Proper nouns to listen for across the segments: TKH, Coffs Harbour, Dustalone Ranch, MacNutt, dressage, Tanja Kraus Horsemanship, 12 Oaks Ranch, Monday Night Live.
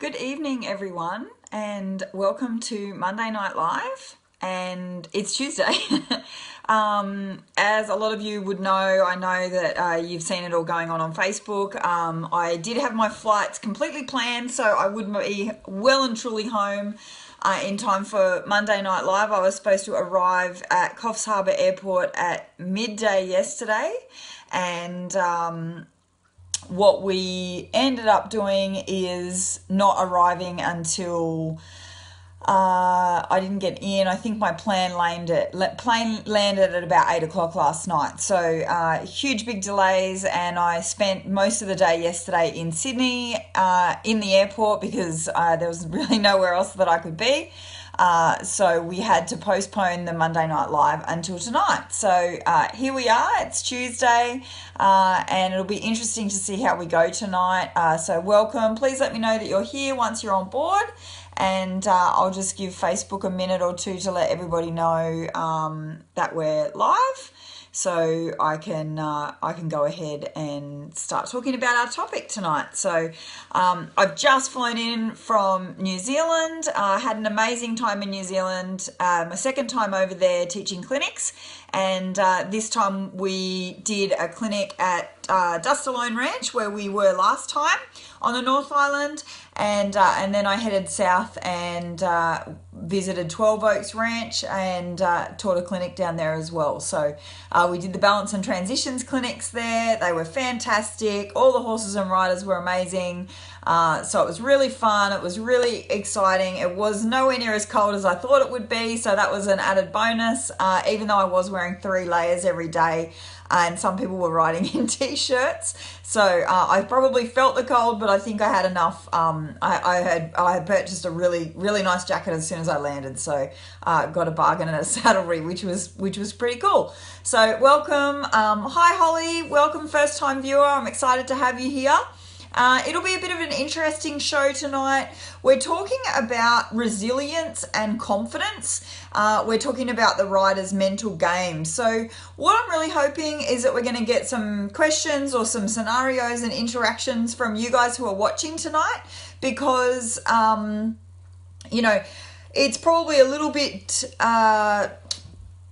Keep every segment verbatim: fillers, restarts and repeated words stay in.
Good evening, everyone, and welcome to Monday Night Live, and it's Tuesday. um, as a lot of you would know, I know that uh, you've seen it all going on on Facebook. Um, I did have my flights completely planned, so I would be well and truly home uh, in time for Monday Night Live. I was supposed to arrive at Coffs Harbour Airport at midday yesterday, and um, what we ended up doing is not arriving until uh, I didn't get in. I think my plane landed, plane landed at about eight o'clock last night. So uh, huge big delays, and I spent most of the day yesterday in Sydney uh, in the airport because uh, there was really nowhere else that I could be. Uh, so we had to postpone the Monday Night Live until tonight. So uh, here we are, it's Tuesday, uh, and it'll be interesting to see how we go tonight. Uh, so welcome, please let me know that you're here once you're on board, and uh, I'll just give Facebook a minute or two to let everybody know um, that we're live, so I can uh, I can go ahead and start talking about our topic tonight. So um, I've just flown in from New Zealand. I uh, had an amazing time in New Zealand, uh, my second time over there teaching clinics, and uh, this time we did a clinic at uh, Dustalone Ranch, where we were last time on the North Island, and uh, and then I headed south and uh, visited twelve Oaks Ranch and uh, taught a clinic down there as well. So uh, we did the Balance and Transitions clinics there. They were fantastic. All the horses and riders were amazing. Uh, so it was really fun. It was really exciting. It was nowhere near as cold as I thought it would be, so that was an added bonus, uh, even though I was wearing three layers every day, and some people were riding in t-shirts. So uh, I probably felt the cold, but I think I had enough. Um, I, I, had, I had purchased a really, really nice jacket as soon as I landed, so uh, got a bargain at a saddlery, which was, which was pretty cool. So welcome. Um, hi, Holly. Welcome, first-time viewer. I'm excited to have you here. Uh, it'll be a bit of an interesting show tonight. We're talking about resilience and confidence. Uh, we're talking about the rider's mental game. So what I'm really hoping is that we're going to get some questions or some scenarios and interactions from you guys who are watching tonight, because, um, you know, it's probably a little bit... Uh,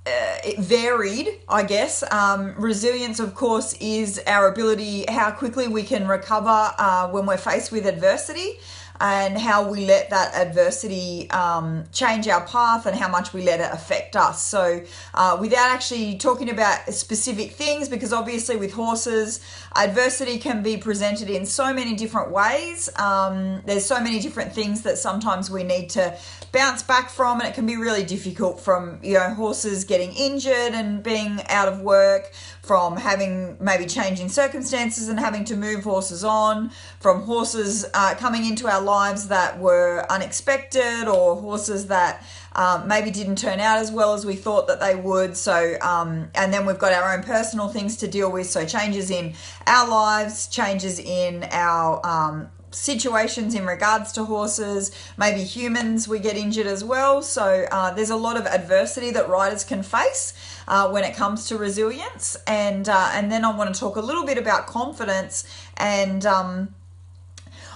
Uh, it varied, I guess. Um, resilience, of course, is our ability, how quickly we can recover uh, when we're faced with adversity, and how we let that adversity um, change our path, and how much we let it affect us. So uh, without actually talking about specific things, because obviously with horses, adversity can be presented in so many different ways. Um, there's so many different things that sometimes we need to bounce back from, and it can be really difficult, from, you know, horses getting injured and being out of work, from having maybe changing circumstances and having to move horses on, from horses uh, coming into our lives that were unexpected, or horses that um, maybe didn't turn out as well as we thought that they would. So, um, and then we've got our own personal things to deal with. So changes in our lives, changes in our um, situations in regards to horses, maybe humans, we get injured as well. So uh, there's a lot of adversity that riders can face uh, when it comes to resilience. And uh, and then I want to talk a little bit about confidence, and um,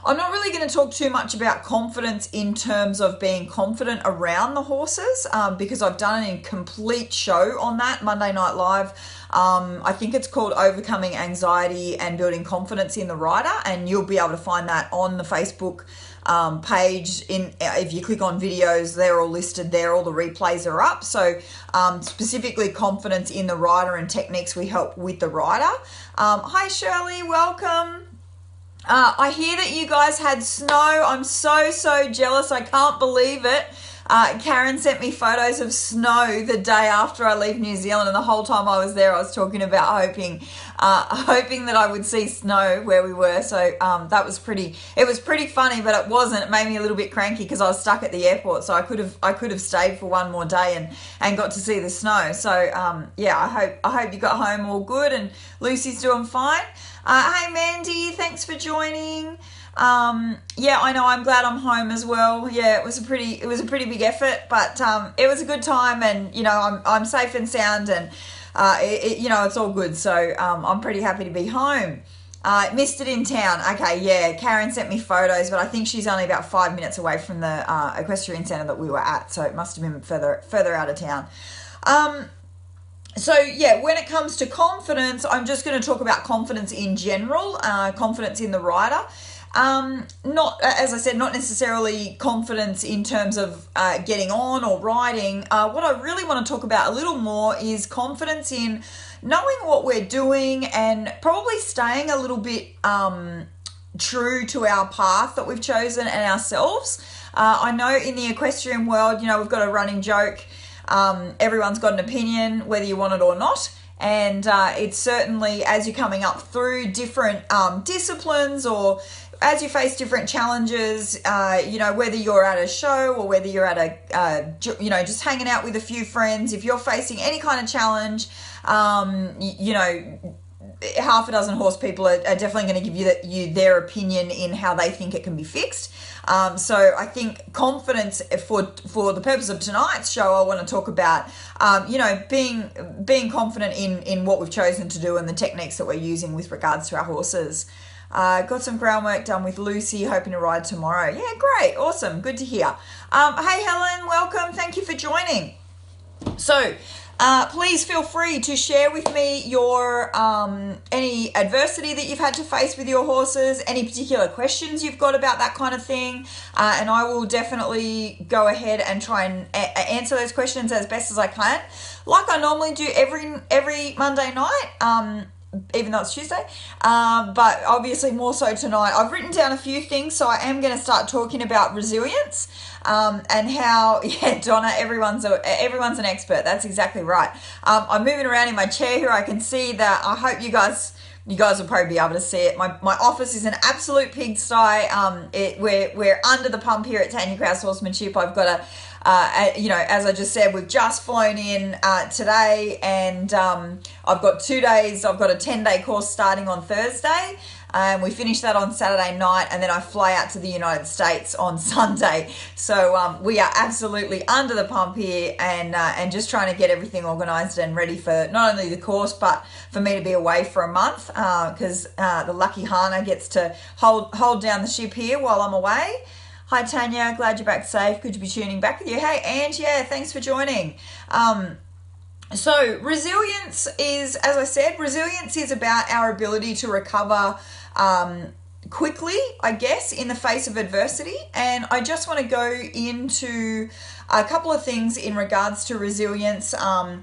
I'm not really going to talk too much about confidence in terms of being confident around the horses, um, because I've done a complete show on that Monday Night Live. Um, I think it's called Overcoming Anxiety and Building Confidence in the Rider, and you'll be able to find that on the Facebook um, page. In if you click on videos, they're all listed there. All the replays are up. So um, specifically confidence in the rider and techniques we help with the rider. Um, hi Shirley, welcome. Uh, I hear that you guys had snow. I'm so, so jealous. I can't believe it. Uh, Karen sent me photos of snow the day after I leave New Zealand, and the whole time I was there I was talking about hoping uh, hoping that I would see snow where we were. So um, that was pretty, it was pretty funny, but it wasn't. It made me a little bit cranky because I was stuck at the airport, so I could have I could have stayed for one more day and and got to see the snow. So um, yeah, I hope I hope you got home all good, and Lucy's doing fine. Uh, hey Mandy, thanks for joining. Um, yeah, I know, I'm glad I'm home as well. Yeah, it was a pretty, it was a pretty big effort, but, um, it was a good time, and, you know, I'm, I'm safe and sound, and, uh, it, it, you know, it's all good. So, um, I'm pretty happy to be home. Uh, missed it in town. Okay, yeah, Karen sent me photos, but I think she's only about five minutes away from the uh, equestrian centre that we were at, so it must have been further further out of town. Um, so, yeah, when it comes to confidence, I'm just going to talk about confidence in general, uh, confidence in the rider. Um, not, as I said, not necessarily confidence in terms of uh, getting on or riding. Uh, what I really want to talk about a little more is confidence in knowing what we're doing and probably staying a little bit um, true to our path that we've chosen and ourselves. Uh, I know in the equestrian world, you know, we've got a running joke. Um, everyone's got an opinion, whether you want it or not. And uh, it's certainly, as you're coming up through different um, disciplines or as you face different challenges, uh, you know, whether you're at a show or whether you're at a, uh, you know, just hanging out with a few friends, if you're facing any kind of challenge, um, you, you know, half a dozen horse people are, are definitely going to give you, the, you their opinion in how they think it can be fixed. Um, so I think confidence for for the purpose of tonight's show, I want to talk about, um, you know, being being confident in, in what we've chosen to do and the techniques that we're using with regards to our horses. Uh, got some groundwork done with Lucy, hoping to ride tomorrow. Yeah, great. Awesome. Good to hear. Um, hey, Helen, welcome. Thank you for joining. So Uh, please feel free to share with me your um, any adversity that you've had to face with your horses, any particular questions you've got about that kind of thing, uh, and I will definitely go ahead and try and a answer those questions as best as I can, like I normally do every every Monday night, um, even though it's Tuesday, uh, but obviously more so tonight. I've written down a few things, so I am going to start talking about resilience. Um, and how, yeah, Donna, everyone's a, everyone's an expert. That's exactly right. Um, I'm moving around in my chair here. I can see that. I hope you guys, you guys will probably be able to see it. My, my office is an absolute pigsty. Um, it, we're, we're under the pump here at Tanja Kraus Horsemanship. I've got a, uh, a, you know, as I just said, we've just flown in uh, today, and um, I've got two days. I've got a ten day course starting on Thursday. And um, we finish that on Saturday night, and then I fly out to the United States on Sunday. So um, we are absolutely under the pump here, and uh, and just trying to get everything organised and ready for not only the course, but for me to be away for a month, because uh, uh, the lucky Hana gets to hold hold down the ship here while I'm away. Hi Tanja, glad you're back safe. Good to be tuning back with you. Hey Ange, yeah, thanks for joining. Um, so resilience is, as I said, resilience is about our ability to recover um, quickly, I guess, in the face of adversity. And I just want to go into a couple of things in regards to resilience. Um,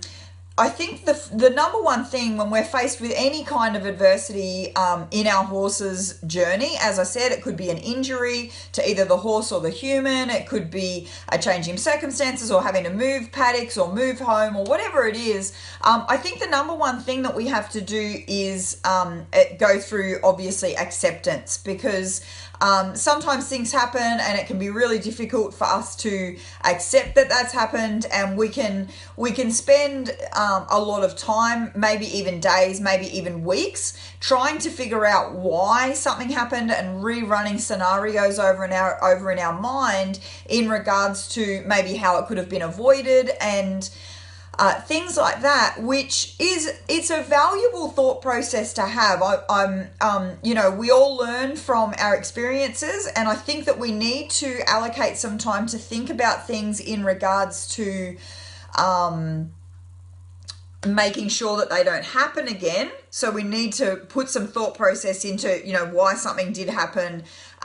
I think the, the number one thing when we're faced with any kind of adversity um, in our horse's journey, as I said, it could be an injury to either the horse or the human. It could be a change in circumstances or having to move paddocks or move home or whatever it is. Um, I think the number one thing that we have to do is um, go through, obviously, acceptance, because Um, sometimes things happen and it can be really difficult for us to accept that that's happened, and we can we can spend um, a lot of time, maybe even days, maybe even weeks, trying to figure out why something happened and rerunning scenarios over in our over in our mind in regards to maybe how it could have been avoided and Uh, things like that, which is, it's a valuable thought process to have. I, I'm, um, you know, we all learn from our experiences, and I think that we need to allocate some time to think about things in regards to um, making sure that they don't happen again. So we need to put some thought process into, you know, why something did happen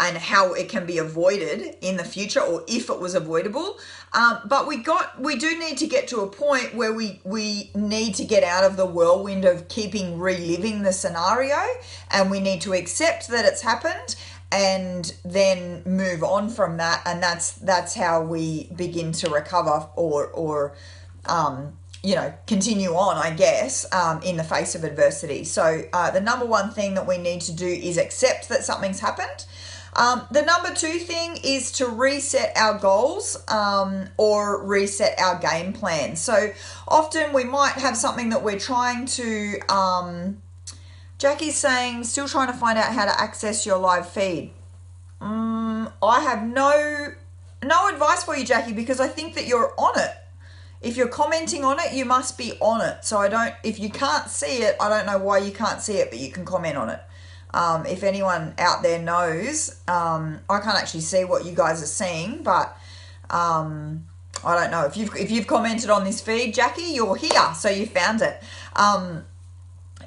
and how it can be avoided in the future, or if it was avoidable. Um, but we got, we do need to get to a point where we, we need to get out of the whirlwind of keeping reliving the scenario, and we need to accept that it's happened and then move on from that. And that's, that's how we begin to recover or, or, um, you know, continue on, I guess, um, in the face of adversity. So uh, the number one thing that we need to do is accept that something's happened. Um, the number two thing is to reset our goals um, or reset our game plan. So often we might have something that we're trying to, um, Jackie's saying, still trying to find out how to access your live feed. Um, I have no, no advice for you, Jackie, because I think that you're on it. If you're commenting on it, you must be on it. So I don't, if you can't see it, I don't know why you can't see it, but you can comment on it. Um, if anyone out there knows, um, I can't actually see what you guys are seeing, but um, I don't know. If you've, if you've commented on this feed, Jackie, you're here, so you found it. Um,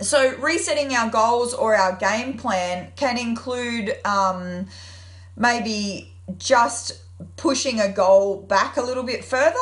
so resetting our goals or our game plan can include um, maybe just pushing a goal back a little bit further.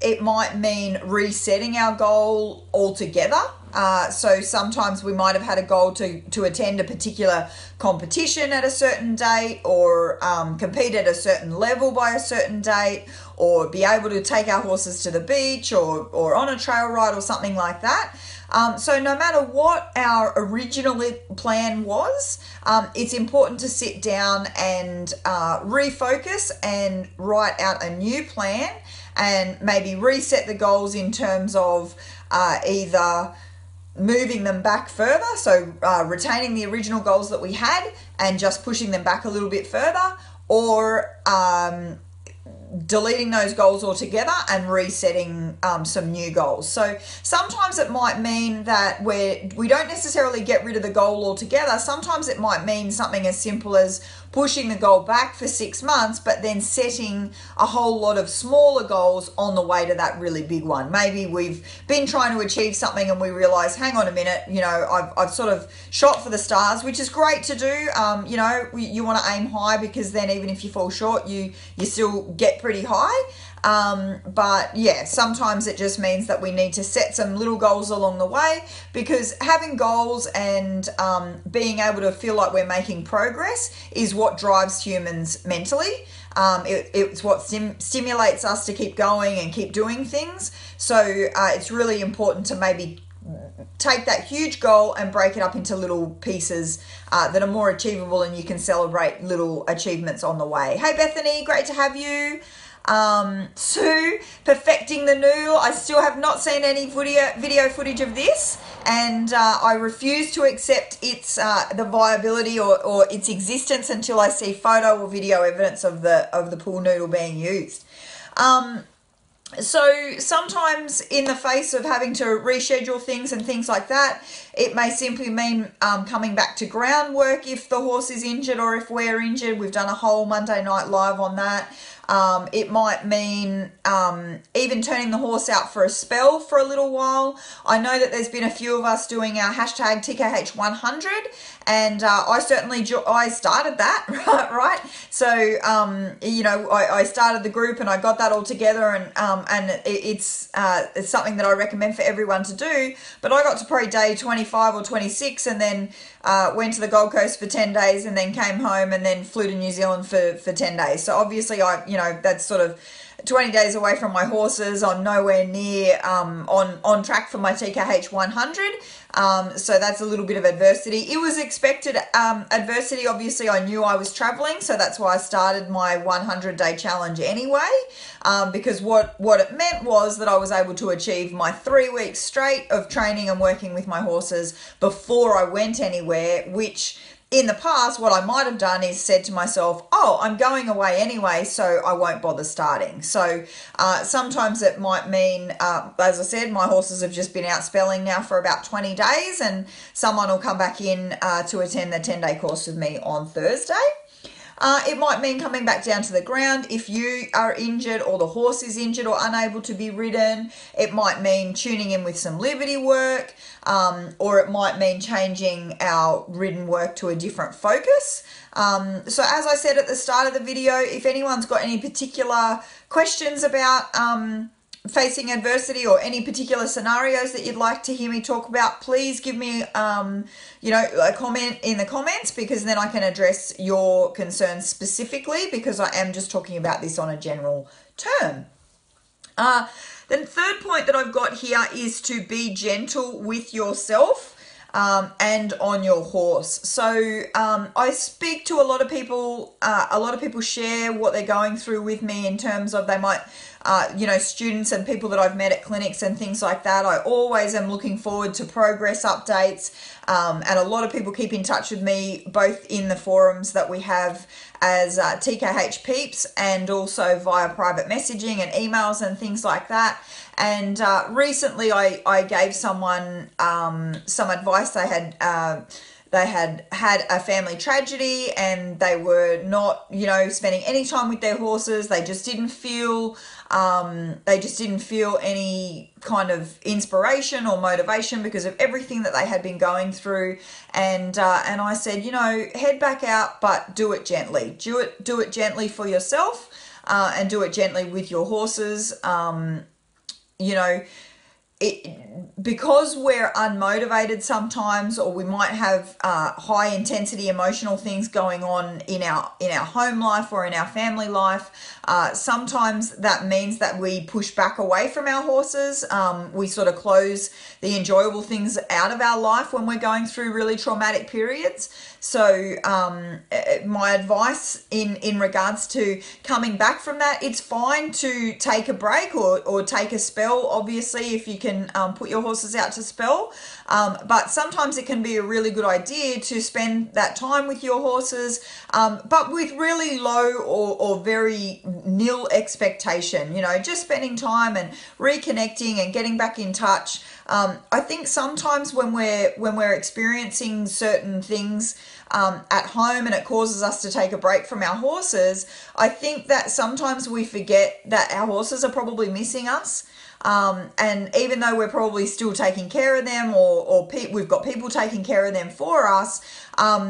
It might mean resetting our goal altogether. Uh, so sometimes we might have had a goal to, to attend a particular competition at a certain date, or um, compete at a certain level by a certain date, or be able to take our horses to the beach or, or on a trail ride or something like that. Um, so no matter what our original plan was, um, it's important to sit down and uh, refocus and write out a new plan, and maybe reset the goals in terms of uh, either moving them back further, so uh, retaining the original goals that we had and just pushing them back a little bit further, or um, deleting those goals altogether and resetting um, some new goals. So sometimes it might mean that we're, we don't necessarily get rid of the goal altogether. Sometimes it might mean something as simple as pushing the goal back for six months, but then setting a whole lot of smaller goals on the way to that really big one. Maybe we've been trying to achieve something and we realize, hang on a minute, you know, I've, I've sort of shot for the stars, which is great to do. Um, you know, you want to aim high, because then even if you fall short, you, you still get pretty high. Um, but yeah, sometimes it just means that we need to set some little goals along the way, because having goals and um, being able to feel like we're making progress is what drives humans mentally. Um, it, it's what sim stimulates us to keep going and keep doing things. So uh, it's really important to maybe take that huge goal and break it up into little pieces uh, that are more achievable, and you can celebrate little achievements on the way. Hey Bethany, great to have you. Um, Sue, perfecting the noodle. I still have not seen any video video footage of this, and uh, I refuse to accept its uh, the viability or, or its existence until I see photo or video evidence of the of the pool noodle being used. Um, So sometimes in the face of having to reschedule things and things like that, it may simply mean um, coming back to groundwork if the horse is injured or if we're injured. We've done a whole Monday Night Live on that. Um, it might mean um, even turning the horse out for a spell for a little while. I know that there's been a few of us doing our hashtag T K H one hundred, and uh, I certainly jo I started that, right? So, um, you know, I, I started the group and I got that all together, and um, and it, it's uh, it's something that I recommend for everyone to do. But I got to probably day twenty-five or twenty-six, and then uh, went to the Gold Coast for ten days, and then came home, and then flew to New Zealand for, for ten days. So obviously, I you know, that's sort of twenty days away from my horses. I'm nowhere near um, on, on track for my T K H one hundred. Um, so that's a little bit of adversity. It was expected um, adversity. Obviously, I knew I was traveling, so that's why I started my one hundred day challenge anyway, um, because what, what it meant was that I was able to achieve my three weeks straight of training and working with my horses before I went anywhere, which in the past, what I might have done is said to myself, oh, I'm going away anyway, so I won't bother starting. So uh, sometimes it might mean, uh, as I said, my horses have just been out spelling now for about twenty days, and someone will come back in uh, to attend the ten day course with me on Thursday. Uh, it might mean coming back down to the ground if you are injured or the horse is injured or unable to be ridden. It might mean tuning in with some liberty work, um, or it might mean changing our ridden work to a different focus. Um, so as I said at the start of the video, if anyone's got any particular questions about um, facing adversity or any particular scenarios that you'd like to hear me talk about, please give me um you know a comment in the comments, because then I can address your concerns specifically, because I am just talking about this on a general term. Uh then third point that I've got here is to be gentle with yourself Um, and on your horse. So um, I speak to a lot of people, uh, a lot of people share what they're going through with me in terms of they might, uh, you know, students and people that I've met at clinics and things like that. I always am looking forward to progress updates, um, and a lot of people keep in touch with me both in the forums that we have as uh, T K H Peeps, and also via private messaging and emails and things like that. And uh, recently I, I gave someone um, some advice. They had uh, They had had a family tragedy and they were not, you know, spending any time with their horses. They just didn't feel, um, they just didn't feel any kind of inspiration or motivation because of everything that they had been going through. And uh, and I said, you know, head back out, but do it gently. Do it, do it gently for yourself, uh, and do it gently with your horses. Um, you know. It, because we're unmotivated sometimes, or we might have uh, high intensity emotional things going on in our in our home life or in our family life, uh, sometimes that means that we push back away from our horses. Um, we sort of close the enjoyable things out of our life when we're going through really traumatic periods. So um, my advice in, in regards to coming back from that, it's fine to take a break or, or take a spell, obviously, if you can Um, put your horses out to spell, um, but sometimes it can be a really good idea to spend that time with your horses, um, but with really low or, or very nil expectation, you know, just spending time and reconnecting and getting back in touch. Um, I think sometimes when we're when we're experiencing certain things um, at home and it causes us to take a break from our horses, I think that sometimes we forget that our horses are probably missing us. Um, and even though we're probably still taking care of them, or, or pe we've got people taking care of them for us, um,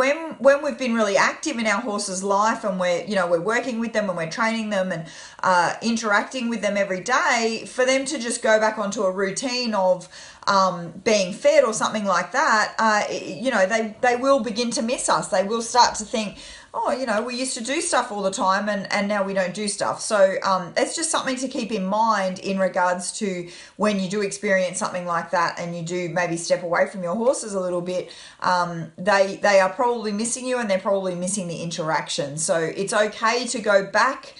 when when we've been really active in our horse's life and we're you know we're working with them and we're training them and uh, interacting with them every day, for them to just go back onto a routine of um, being fed or something like that, uh, you know, they they will begin to miss us. They will start to think, oh, you know, we used to do stuff all the time and, and now we don't do stuff. So um, it's just something to keep in mind in regards to when you do experience something like that and you do maybe step away from your horses a little bit, um, they, they are probably missing you and they're probably missing the interaction. So it's okay to go back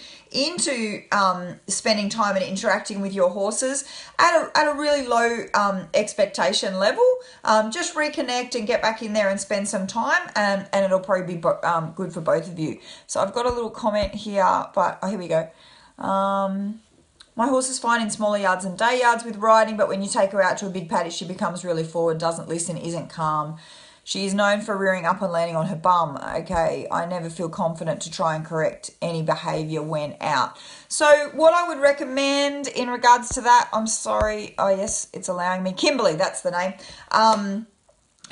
into um, spending time and interacting with your horses at a, at a really low um, expectation level. Um, just reconnect and get back in there and spend some time, and, and it'll probably be bo um, good for both of you. So I've got a little comment here, but oh, here we go. Um, my horse is fine in smaller yards and day yards with riding, but when you take her out to a big paddock, she becomes really forward, doesn't listen, isn't calm. She is known for rearing up and landing on her bum. Okay, I never feel confident to try and correct any behavior when out. So what I would recommend in regards to that, I'm sorry, oh yes, it's allowing me. Kimberly, that's the name. Um,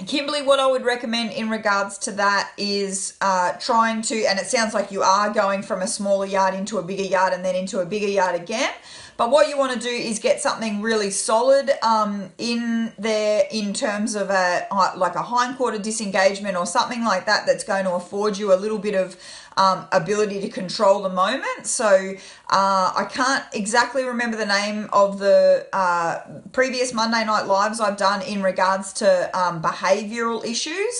Kimberly, what I would recommend in regards to that is uh, trying to, and it sounds like you are going from a smaller yard into a bigger yard and then into a bigger yard again. But what you want to do is get something really solid um, in there in terms of a like a hindquarter disengagement or something like that that's going to afford you a little bit of um, ability to control the moment. So uh, I can't exactly remember the name of the uh, previous Monday Night Lives I've done in regards to um, behavioural issues.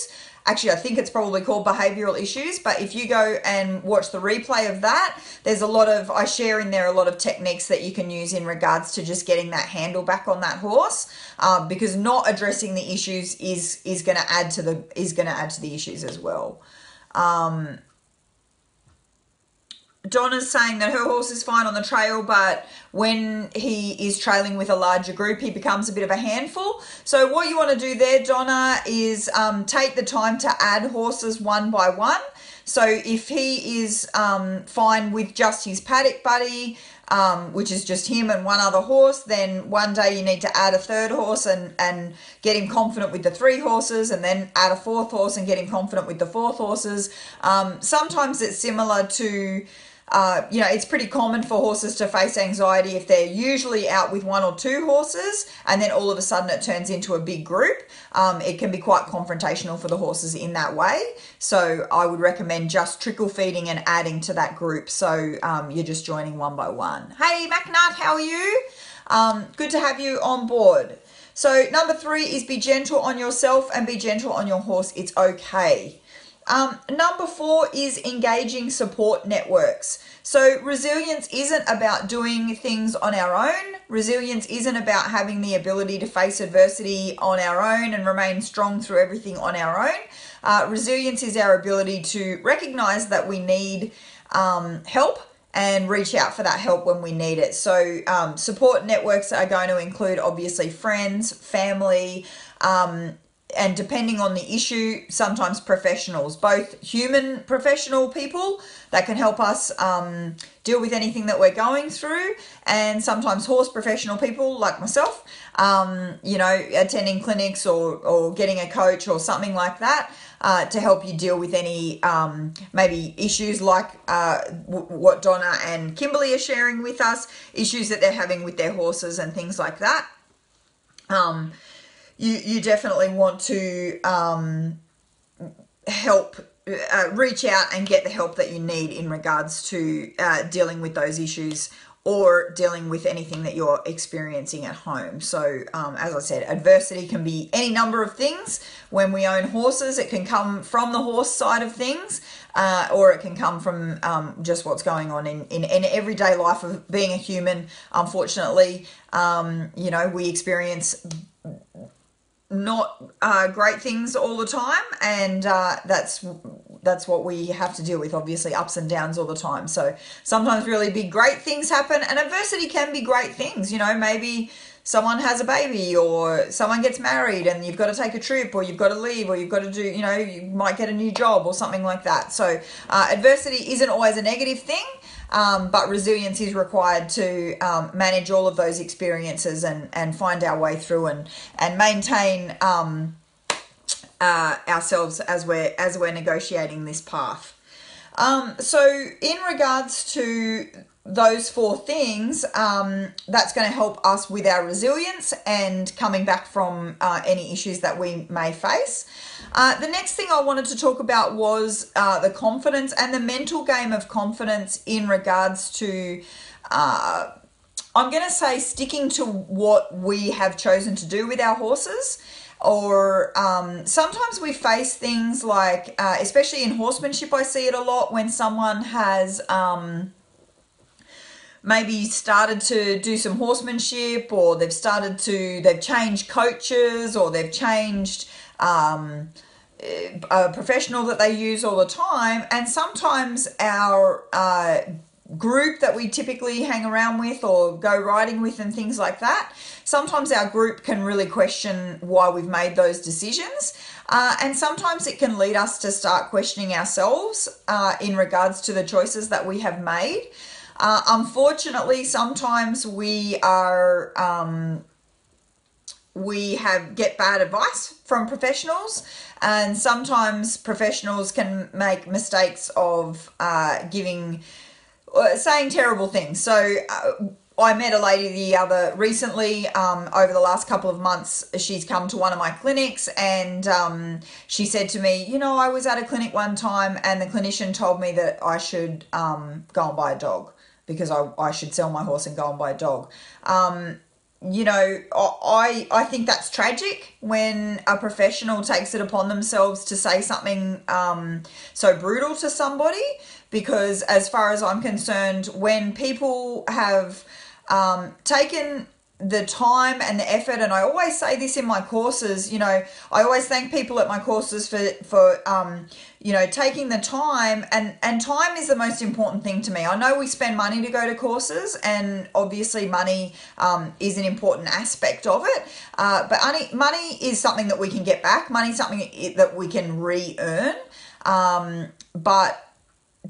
Actually, I think it's probably called behavioural issues, but if you go and watch the replay of that, there's a lot of, I share in there a lot of techniques that you can use in regards to just getting that handle back on that horse, um, because not addressing the issues is is going to add to the is going to add to the issues as well. Um, Donna's saying that her horse is fine on the trail, but when he is trailing with a larger group, he becomes a bit of a handful. So what you want to do there, Donna, is um, take the time to add horses one by one. So if he is um, fine with just his paddock buddy, Um, which is just him and one other horse, then one day you need to add a third horse and, and get him confident with the three horses, and then add a fourth horse and get him confident with the fourth horses. Um, sometimes it's similar to, uh, you know, it's pretty common for horses to face anxiety if they're usually out with one or two horses and then all of a sudden it turns into a big group. Um, it can be quite confrontational for the horses in that way. So I would recommend just trickle feeding and adding to that group. So um, you're just joining one by one. Hey, MacNut, how are you? Um, good to have you on board. So number three is be gentle on yourself and be gentle on your horse. It's okay. Um, number four is engaging support networks. So resilience isn't about doing things on our own. Resilience isn't about having the ability to face adversity on our own and remain strong through everything on our own. Uh, resilience is our ability to recognize that we need um, help and reach out for that help when we need it. So um, support networks are going to include obviously friends, family, um, and depending on the issue, sometimes professionals, both human professional people that can help us um, deal with anything that we're going through, and sometimes horse professional people like myself, um, you know, attending clinics or, or getting a coach or something like that uh, to help you deal with any um, maybe issues like uh, w what Donna and Kimberly are sharing with us, issues that they're having with their horses and things like that. Um, You, you definitely want to um, help, uh, reach out and get the help that you need in regards to uh, dealing with those issues or dealing with anything that you're experiencing at home. So um, as I said, adversity can be any number of things. When we own horses, it can come from the horse side of things, uh, or it can come from um, just what's going on in, in, in everyday life of being a human. Unfortunately, um, you know, we experience not uh, great things all the time, and uh, that's that's what we have to deal with, obviously, ups and downs all the time. So sometimes really big great things happen, and adversity can be great things. You know, maybe someone has a baby or someone gets married and you've got to take a trip, or you've got to leave, or you've got to do, you know, you might get a new job or something like that. So uh, adversity isn't always a negative thing, um, but resilience is required to um, manage all of those experiences and, and find our way through and, and maintain um, uh, ourselves as we're, as we're negotiating this path. Um, so in regards to those four things, um, that's going to help us with our resilience and coming back from uh, any issues that we may face. Uh, the next thing I wanted to talk about was uh, the confidence and the mental game of confidence in regards to, uh, I'm going to say, sticking to what we have chosen to do with our horses. Or um, sometimes we face things like, uh, especially in horsemanship, I see it a lot when someone has um, maybe started to do some horsemanship, or they've started to, they've changed coaches, or they've changed um, a professional that they use all the time. And sometimes our uh, group that we typically hang around with or go riding with and things like that, sometimes our group can really question why we've made those decisions. Uh, and sometimes it can lead us to start questioning ourselves uh, in regards to the choices that we have made. Uh, unfortunately, sometimes we are, um, we have get bad advice from professionals, and sometimes professionals can make mistakes of uh, giving, uh, saying terrible things. So uh, I met a lady the other recently, um, over the last couple of months, she's come to one of my clinics, and um, she said to me, you know, I was at a clinic one time and the clinician told me that I should um, go and buy a dog, because I, I should sell my horse and go and buy a dog. Um, you know, I, I think that's tragic when a professional takes it upon themselves to say something um, so brutal to somebody, because as far as I'm concerned, when people have um, taken the time and the effort, and I always say this in my courses, you know, I always thank people at my courses for, for um, you know, taking the time, and, and time is the most important thing to me. I know we spend money to go to courses, and obviously money um, is an important aspect of it, uh, but money is something that we can get back. Money is something that we can re-earn, um, but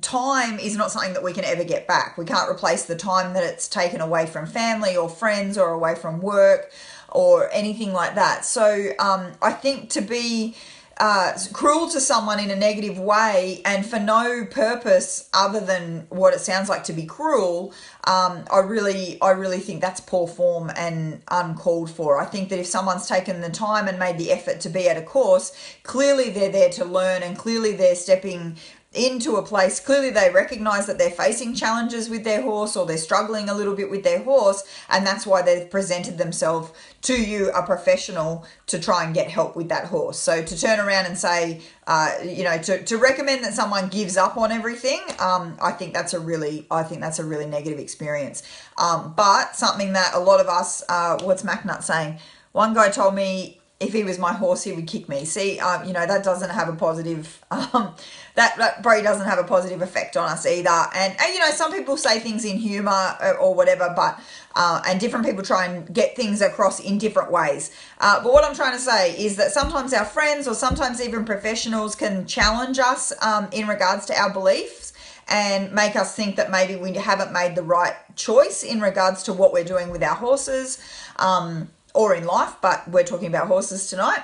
time is not something that we can ever get back. We can't replace the time that it's taken away from family or friends or away from work or anything like that. So um, I think to be uh, cruel to someone in a negative way and for no purpose other than what it sounds like to be cruel, um, I really, I really think that's poor form and uncalled for. I think that if someone's taken the time and made the effort to be at a course, clearly they're there to learn, and clearly they're stepping into a place, clearly they recognize that they're facing challenges with their horse, or they're struggling a little bit with their horse, and that's why they've presented themselves to you, a professional, to try and get help with that horse. So to turn around and say, uh, you know, to, to recommend that someone gives up on everything, um, I think that's a really, I think that's a really negative experience. Um, but something that a lot of us, uh, what's MacNutt saying? One guy told me if he was my horse, he would kick me. See, um, you know, that doesn't have a positive, um, that, that breed doesn't have a positive effect on us either. And, and you know, some people say things in humor or, or whatever, but, uh, and different people try and get things across in different ways. Uh, but what I'm trying to say is that sometimes our friends or sometimes even professionals can challenge us um, in regards to our beliefs and make us think that maybe we haven't made the right choice in regards to what we're doing with our horses. Um, or in life, but we're talking about horses tonight.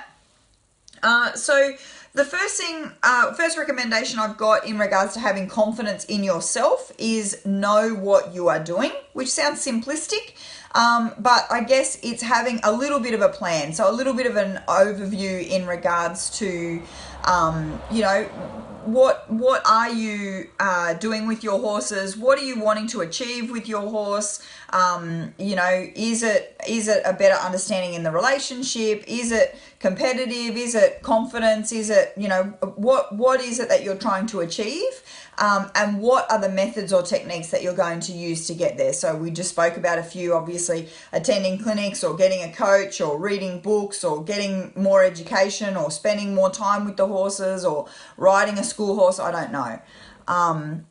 Uh, so the first thing, uh, first recommendation I've got in regards to having confidence in yourself is know what you are doing, which sounds simplistic, um, but I guess it's having a little bit of a plan. So a little bit of an overview in regards to, um, you know, what what are you uh, doing with your horses? What are you wanting to achieve with your horse? Um, you know, is it is it a better understanding in the relationship? Is it competitive? Is it confidence? Is it, you know, what what is it that you're trying to achieve? Um, and what are the methods or techniques that you're going to use to get there? So we just spoke about a few, obviously, attending clinics or getting a coach or reading books or getting more education or spending more time with the horses or riding a school horse. I don't know. Um,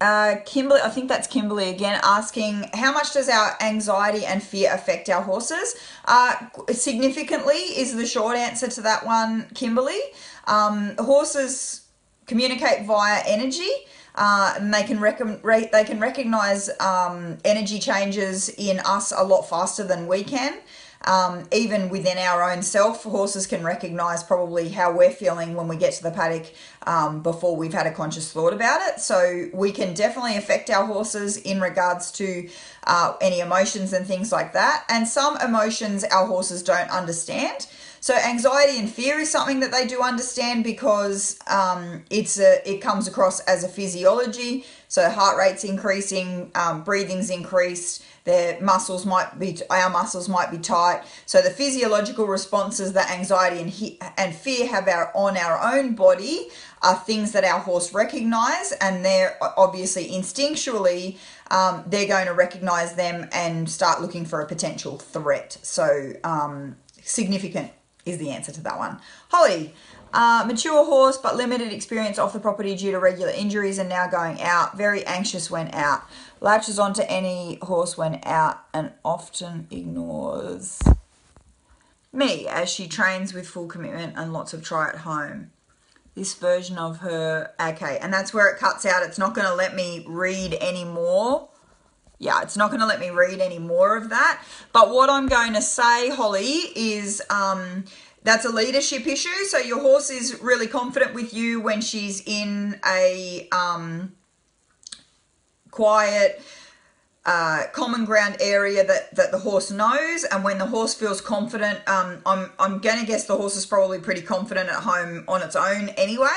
uh, Kimberly, I think that's Kimberly again, asking how much does our anxiety and fear affect our horses? Uh, significantly is the short answer to that one, Kimberly. Um, horses communicate via energy, uh, and they can rec they can recognize um, energy changes in us a lot faster than we can. Um, even within our own self, horses can recognize probably how we're feeling when we get to the paddock um, before we've had a conscious thought about it. So we can definitely affect our horses in regards to uh, any emotions and things like that. And some emotions our horses don't understand. So anxiety and fear is something that they do understand because um, it's a, it comes across as a physiology. So heart rate's increasing, um, breathing's increased, their muscles might be, our muscles might be tight. So the physiological responses that anxiety and, he, and fear have our, on our own body are things that our horse recognize, and they're obviously instinctually, um, they're going to recognize them and start looking for a potential threat. So um, significant is the answer to that one. Holly, uh, mature horse but limited experience off the property due to regular injuries and now going out. Very anxious when out. Latches onto any horse when out and often ignores me as she trains with full commitment and lots of try at home. This version of her, okay, and that's where it cuts out. It's not going to let me read anymore. Yeah, it's not going to let me read any more of that. But what I'm going to say, Holly, is um, that's a leadership issue. So your horse is really confident with you when she's in a um, quiet, uh, common ground area that, that the horse knows. And when the horse feels confident, um, I'm, I'm going to guess the horse is probably pretty confident at home on its own anyway.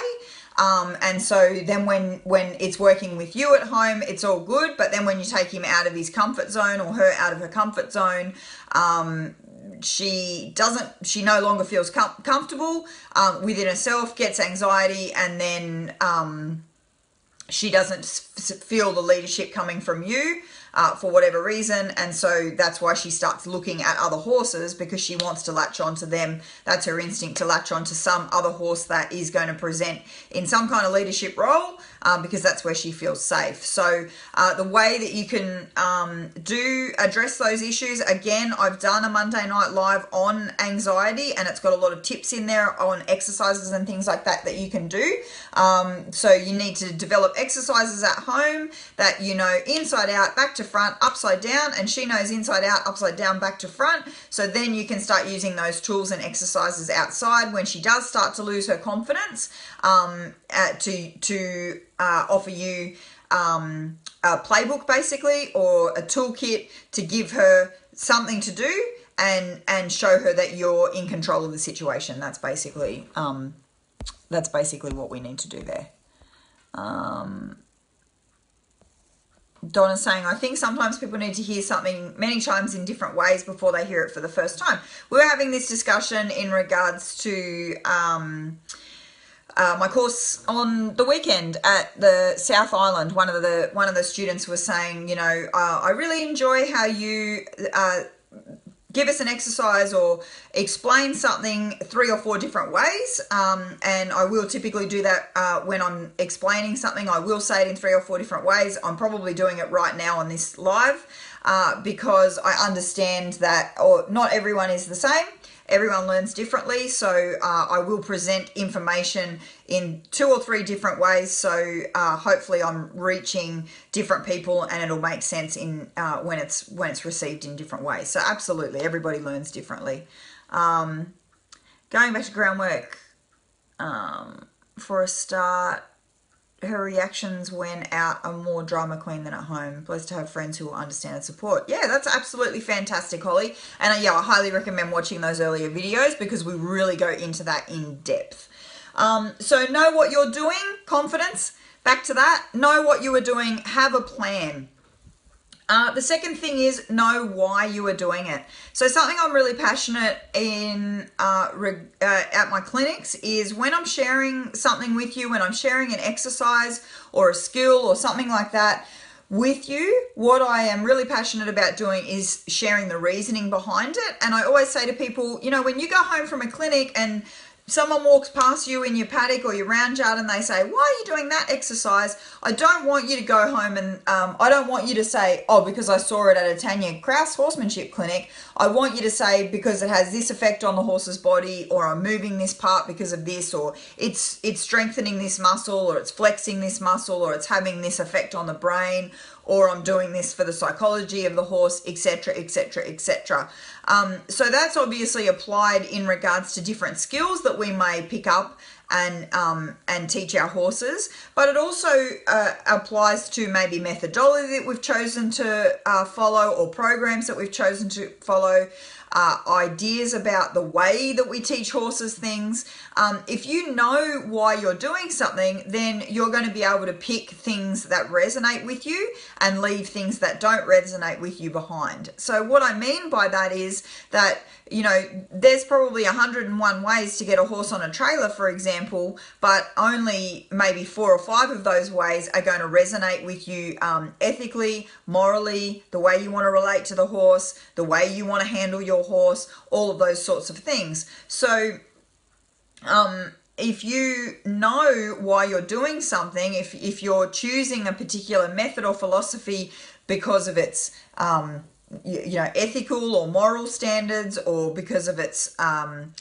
Um, and so then when, when it's working with you at home, it's all good. But then when you take him out of his comfort zone or her out of her comfort zone, um, she doesn't, she no longer feels com comfortable um, within herself, gets anxiety, and then um, she doesn't feel the leadership coming from you uh, for whatever reason. And so that's why she starts looking at other horses, because she wants to latch onto them. That's her instinct, to latch onto some other horse that is going to present in some kind of leadership role uh, because that's where she feels safe. So uh, the way that you can um, do address those issues, again, I've done a Monday Night Live on anxiety, and it's got a lot of tips in there on exercises and things like that that you can do. Um, so you need to develop exercises at home that you know inside out, back to front, upside down, and she knows inside out, upside down, back to front. So then you can start using those tools and exercises outside when she does start to lose her confidence um, uh, to to uh, offer you um, a playbook basically, or a toolkit to give her something to do and and show her that you're in control of the situation. That's basically um, that's basically what we need to do there. Um, Donna's saying, I think sometimes people need to hear something many times in different ways before they hear it for the first time. We were having this discussion in regards to um, uh, my course on the weekend at the South Island. One of the one of the students was saying, you know, uh, I really enjoy how you uh, give us an exercise or explain something three or four different ways. Um, and I will typically do that uh, when I'm explaining something. I will say it in three or four different ways. I'm probably doing it right now on this live uh, because I understand that or not everyone is the same. Everyone learns differently, so uh, I will present information in two or three different ways, so uh, hopefully I'm reaching different people and it'll make sense in uh, when it's when it's received in different ways. So absolutely, everybody learns differently. Um, going back to groundwork, um, for a start, her reactions when out are more drama queen than at home. Blessed to have friends who will understand and support. Yeah, that's absolutely fantastic, Holly. And uh, yeah, I highly recommend watching those earlier videos because we really go into that in depth. Um, so know what you're doing, confidence, back to that. Know what you are doing, have a plan. Uh, the second thing is know why you are doing it. So something I'm really passionate in uh, reg uh, at my clinics is when I'm sharing something with you, when I'm sharing an exercise or a skill or something like that with you, what I am really passionate about doing is sharing the reasoning behind it. And I always say to people, you know, when you go home from a clinic and someone walks past you in your paddock or your round yard and they say, why are you doing that exercise? I don't want you to go home and um, I don't want you to say, oh, because I saw it at a Tanja Kraus Horsemanship clinic. I want you to say, because it has this effect on the horse's body, or I'm moving this part because of this, or it's, it's strengthening this muscle, or it's flexing this muscle, or it's having this effect on the brain, or I'm doing this for the psychology of the horse, et cetera, et cetera, et cetera. Um, so that's obviously applied in regards to different skills that we may pick up and um, and teach our horses, but it also uh, applies to maybe methodology that we've chosen to uh, follow, or programs that we've chosen to follow, uh, ideas about the way that we teach horses things. Um, if you know why you're doing something, then you're going to be able to pick things that resonate with you and leave things that don't resonate with you behind. So what I mean by that is that, you know, there's probably a hundred and one ways to get a horse on a trailer, for example, but only maybe four or five of those ways are going to resonate with you um, ethically, morally, the way you want to relate to the horse, the way you want to handle your horse, all of those sorts of things. So um, if you know why you're doing something, if, if you're choosing a particular method or philosophy because of its um, you know, ethical or moral standards, or because of its um,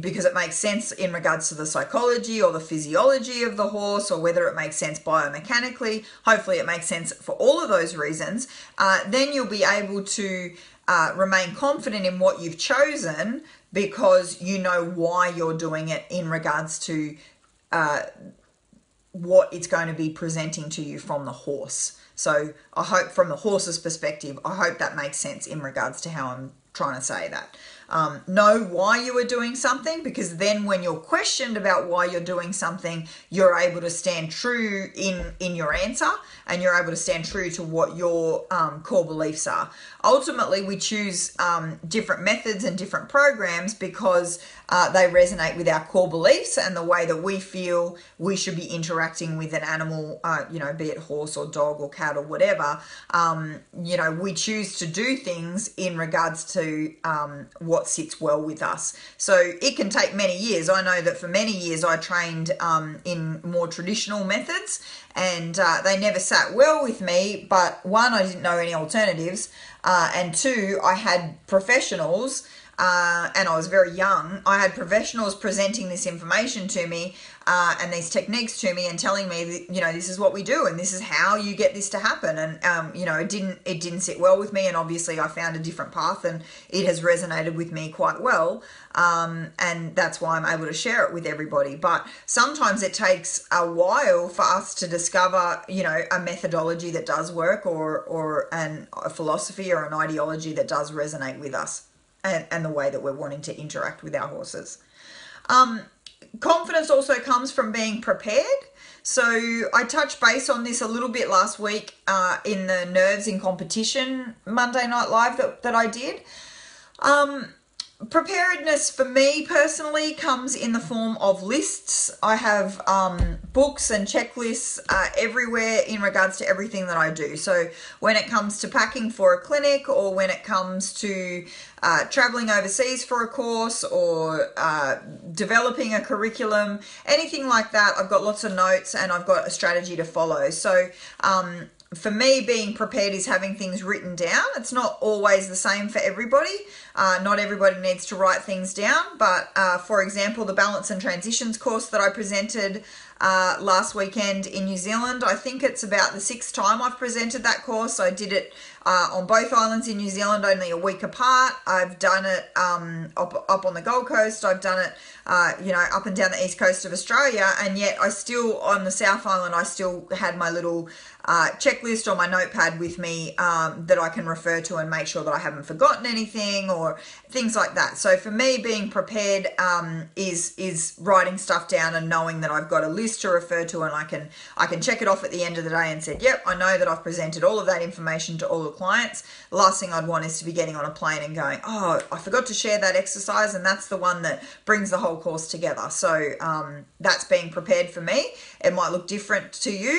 because it makes sense in regards to the psychology or the physiology of the horse, or whether it makes sense biomechanically, hopefully it makes sense for all of those reasons, uh, then you'll be able to uh, remain confident in what you've chosen because you know why you're doing it in regards to uh, what it's going to be presenting to you from the horse. So I hope from the horse's perspective, I hope that makes sense in regards to how I'm trying to say that. Um, know why you are doing something, because then when you're questioned about why you're doing something, you're able to stand true in, in your answer, and you're able to stand true to what your um, core beliefs are. Ultimately, we choose um, different methods and different programs because uh, they resonate with our core beliefs and the way that we feel we should be interacting with an animal, uh, you know, be it horse or dog or cat or whatever. Um, you know, we choose to do things in regards to um, what sits well with us. So it can take many years. I know that for many years I trained um, in more traditional methods, and uh, they never sat well with me. But one, I didn't know any alternatives, uh, and two, I had professionals, uh, and I was very young. I had professionals presenting this information to me uh, and these techniques to me, and telling me that, you know, this is what we do and this is how you get this to happen. And um, you know, it didn't it didn't sit well with me, and obviously I found a different path, and it has resonated with me quite well, um, and that's why I'm able to share it with everybody. But sometimes it takes a while for us to discover, you know, a methodology that does work, or or an, a philosophy or an ideology that does resonate with us and, and the way that we're wanting to interact with our horses. Um, Confidence also comes from being prepared. So I touched base on this a little bit last week uh, in the Nerves in Competition Monday Night Live that, that I did. Um, Preparedness for me personally comes in the form of lists. I have um, books and checklists uh, everywhere in regards to everything that I do. So when it comes to packing for a clinic, or when it comes to uh, traveling overseas for a course, or uh, developing a curriculum, anything like that, I've got lots of notes and I've got a strategy to follow. So um, for me, being prepared is having things written down. It's not always the same for everybody. Uh, not everybody needs to write things down, but uh, for example, the Balance and Transitions course that I presented uh, last weekend in New Zealand, I think it's about the sixth time I've presented that course. I did it uh, on both islands in New Zealand, only a week apart. I've done it um, up, up on the Gold Coast. I've done it uh, you know, up and down the east coast of Australia, and yet I still, on the South Island, I still had my little Uh, checklist or my notepad with me um, that I can refer to and make sure that I haven't forgotten anything or things like that. So for me, being prepared um, is is writing stuff down and knowing that I've got a list to refer to, and I can I can check it off at the end of the day and said, yep, I know that I've presented all of that information to all the clients. The last thing I'd want is to be getting on a plane and going, oh, I forgot to share that exercise, and that's the one that brings the whole course together. So um, that's being prepared for me. It might look different to you,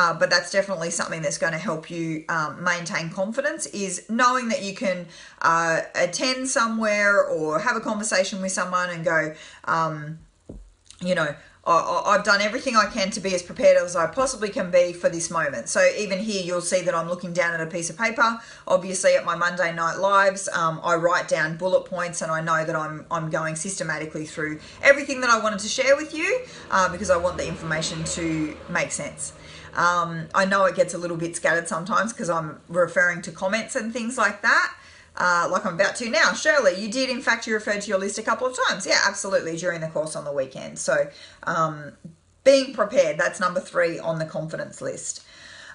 uh, but that's definitely Definitely something that's going to help you um, maintain confidence, is knowing that you can uh, attend somewhere or have a conversation with someone and go, um, you know, I've done everything I can to be as prepared as I possibly can be for this moment. So even here, you'll see that I'm looking down at a piece of paper. Obviously, at my Monday night lives, um, I write down bullet points, and I know that I'm, I'm going systematically through everything that I wanted to share with you uh, because I want the information to make sense. Um, I know it gets a little bit scattered sometimes because I'm referring to comments and things like that. Uh, like I'm about to now. Shirley, you did, in fact, you referred to your list a couple of times. Yeah, absolutely, during the course on the weekend. So um, being prepared, that's number three on the confidence list.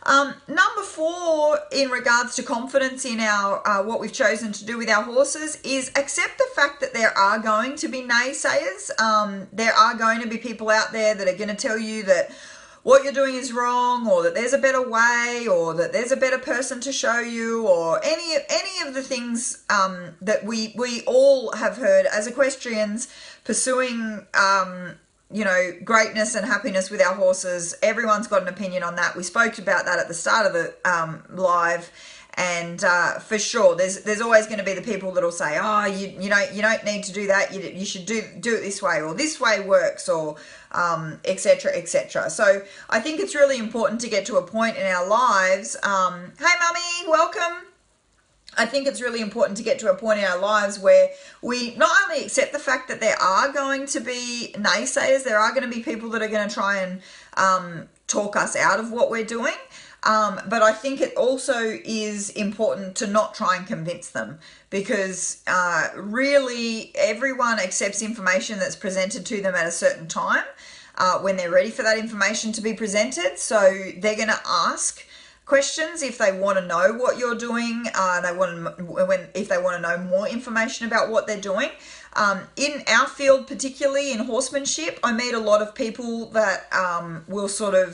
Um, number four, in regards to confidence in our uh, what we've chosen to do with our horses, is accept the fact that there are going to be naysayers. Um, there are going to be people out there that are going to tell you that what you're doing is wrong, or that there's a better way, or that there's a better person to show you, or any any of the things um, that we we all have heard as equestrians pursuing um, you know, greatness and happiness with our horses. Everyone's got an opinion on that. We spoke about that at the start of the um, live. And uh, for sure, there's there's always going to be the people that'll say, oh, you you know, you don't need to do that. You you should do do it this way, or this way works, or um, et cetera, et cetera. So I think it's really important to get to a point in our lives. Um, hey, mummy, welcome. I think it's really important to get to a point in our lives where we not only accept the fact that there are going to be naysayers, there are going to be people that are going to try and um, talk us out of what we're doing. Um, but I think it also is important to not try and convince them, because uh, really everyone accepts information that's presented to them at a certain time uh, when they're ready for that information to be presented. So they're going to ask questions if they want to know what you're doing. Uh, they want when if they want to know more information about what they're doing. Um, in our field, particularly in horsemanship, I meet a lot of people that um, will sort of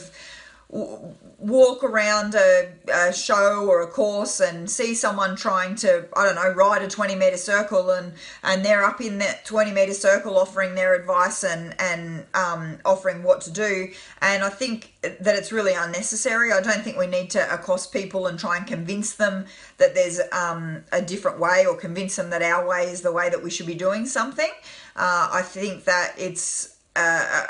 walk around a, a show or a course and see someone trying to, I don't know, ride a twenty metre circle, and, and they're up in that twenty metre circle offering their advice and, and um, offering what to do. And I think that it's really unnecessary. I don't think we need to accost people and try and convince them that there's um, a different way, or convince them that our way is the way that we should be doing something. Uh, I think that it's a,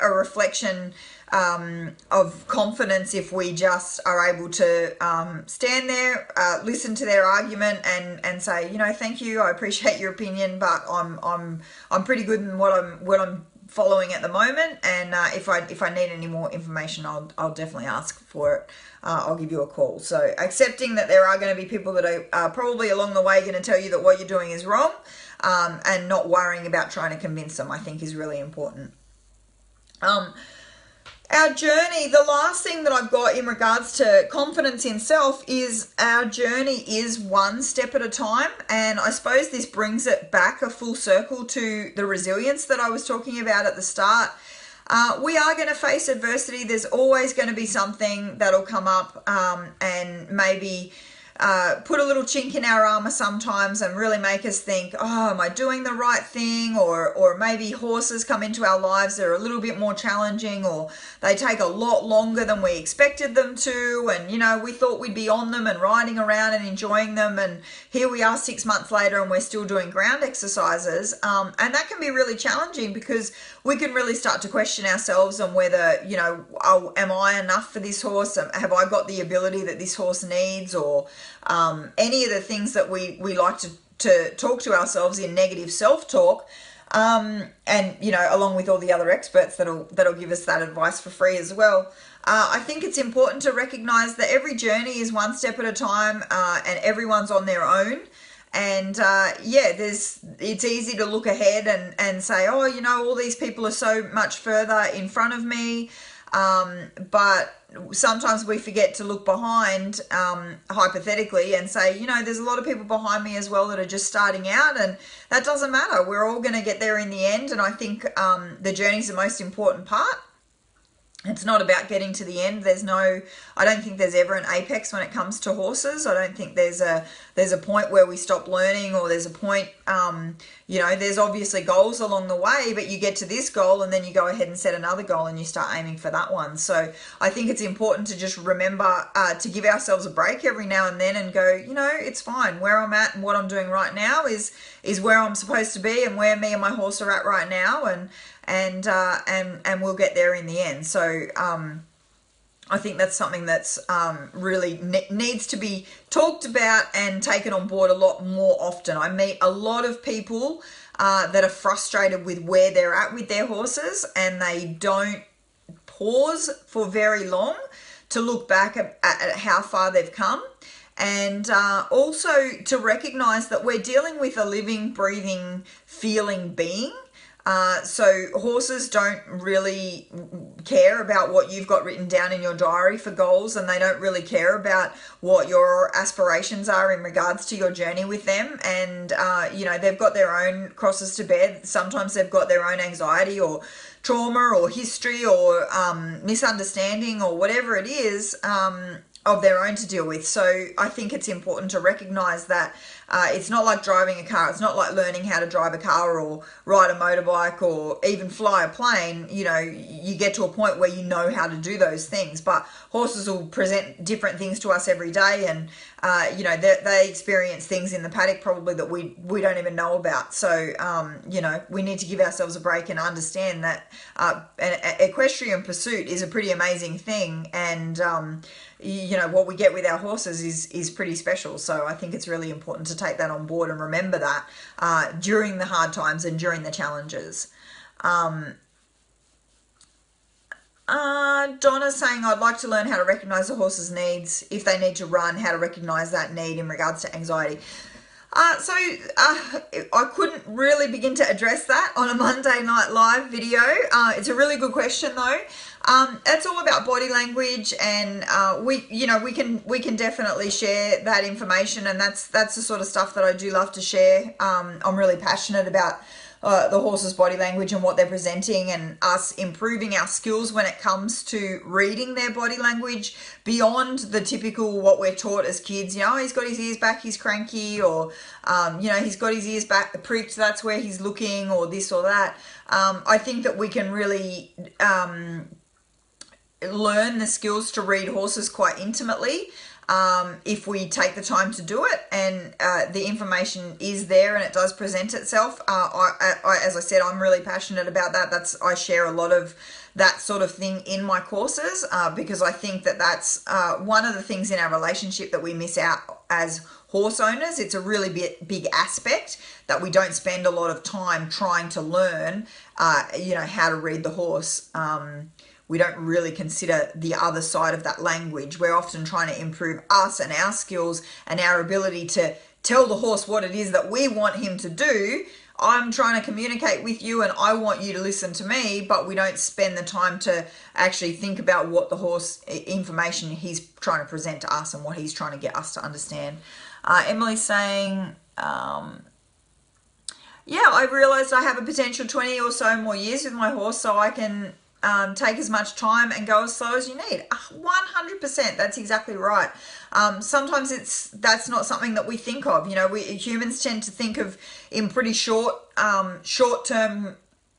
a reflection Um, of confidence if we just are able to um, stand there, uh, listen to their argument, and and say, you know, thank you, I appreciate your opinion, but I'm I'm I'm pretty good in what I'm what I'm following at the moment, and uh, if I if I need any more information, I'll I'll definitely ask for it. Uh, I'll give you a call. So accepting that there are going to be people that are uh, probably along the way going to tell you that what you're doing is wrong, um, and not worrying about trying to convince them, I think, is really important. Um. Our journey, the last thing that I've got in regards to confidence in self, is our journey is one step at a time. And I suppose this brings it back a full circle to the resilience that I was talking about at the start. Uh, we are going to face adversity. There's always going to be something that'll come up um, and maybe uh, put a little chink in our armor sometimes and really make us think, oh, am I doing the right thing? Or, or maybe horses come into our lives that are a little bit more challenging, or they take a lot longer than we expected them to. And, you know, we thought we'd be on them and riding around and enjoying them. And here we are six months later and we're still doing ground exercises. Um, and that can be really challenging because we can really start to question ourselves on whether, you know, oh, am I enough for this horse? Have I got the ability that this horse needs? Or um, any of the things that we, we like to, to talk to ourselves in negative self-talk. Um, and, you know, along with all the other experts that'll, that'll give us that advice for free as well. Uh, I think it's important to recognize that every journey is one step at a time, uh, and everyone's on their own. And uh, yeah, there's, it's easy to look ahead and, and say, oh, you know, all these people are so much further in front of me. Um, but sometimes we forget to look behind, um, hypothetically, and say, you know, there's a lot of people behind me as well that are just starting out, and that doesn't matter. We're all going to get there in the end. And I think um, the journey's the most important part. It's not about getting to the end. There's no, I don't think there's ever an apex when it comes to horses. I don't think there's a, there's a point where we stop learning, or there's a point, um, you know, there's obviously goals along the way, but you get to this goal and then you go ahead and set another goal and you start aiming for that one. So I think it's important to just remember uh, to give ourselves a break every now and then and go, you know, it's fine. Where I'm at and what I'm doing right now is, is where I'm supposed to be and where me and my horse are at right now. And, and uh and and we'll get there in the end. So um I think that's something that's um really ne needs to be talked about and taken on board a lot more often. I meet a lot of people uh that are frustrated with where they're at with their horses, and they don't pause for very long to look back at, at how far they've come. And uh, also to recognize that we're dealing with a living, breathing, feeling being. Uh, so horses don't really care about what you've got written down in your diary for goals, and they don't really care about what your aspirations are in regards to your journey with them. And, uh, you know, they've got their own crosses to bear. Sometimes they've got their own anxiety or trauma or history or um, misunderstanding or whatever it is, um, of their own to deal with. So I think it's important to recognize that uh, it's not like driving a car. It's not like learning how to drive a car or ride a motorbike or even fly a plane. You know, you get to a point where you know how to do those things, but horses will present different things to us every day. And, uh, you know, they, they experience things in the paddock probably that we, we don't even know about. So, um, you know, we need to give ourselves a break and understand that uh, an equestrian pursuit is a pretty amazing thing. And, um, you know, what we get with our horses is is pretty special. So I think it's really important to take that on board and remember that uh, during the hard times and during the challenges. Um, uh, Donna's saying, I'd like to learn how to recognize the horse's needs. If they need to run, how to recognize that need in regards to anxiety. Uh, so uh, I couldn't really begin to address that on a Monday Night Live video. Uh, it's a really good question though. Um, it's all about body language, and uh, we, you know, we can we can definitely share that information, and that's that's the sort of stuff that I do love to share. Um, I'm really passionate about uh, the horse's body language and what they're presenting, and us improving our skills when it comes to reading their body language beyond the typical what we're taught as kids. You know, oh, he's got his ears back, he's cranky, or um, you know, he's got his ears back, pricked, that's where he's looking, or this or that. Um, I think that we can really um, learn the skills to read horses quite intimately um, if we take the time to do it, and uh, the information is there and it does present itself. Uh, I, I, as I said, I'm really passionate about that. That's I share a lot of that sort of thing in my courses uh, because I think that that's uh, one of the things in our relationship that we miss out as horse owners. It's a really big, big aspect that we don't spend a lot of time trying to learn, uh, you know, how to read the horse. Um, We don't really consider the other side of that language. We're often trying to improve us and our skills and our ability to tell the horse what it is that we want him to do. I'm trying to communicate with you and I want you to listen to me, but we don't spend the time to actually think about what the horse information he's trying to present to us and what he's trying to get us to understand. Uh, Emily's saying, um, yeah, I realized I have a potential twenty or so more years with my horse, so I can Um, take as much time and go as slow as you need. one hundred percent, that's exactly right. Um, sometimes it's that's not something that we think of. You know, we humans tend to think of in pretty short, um, short-term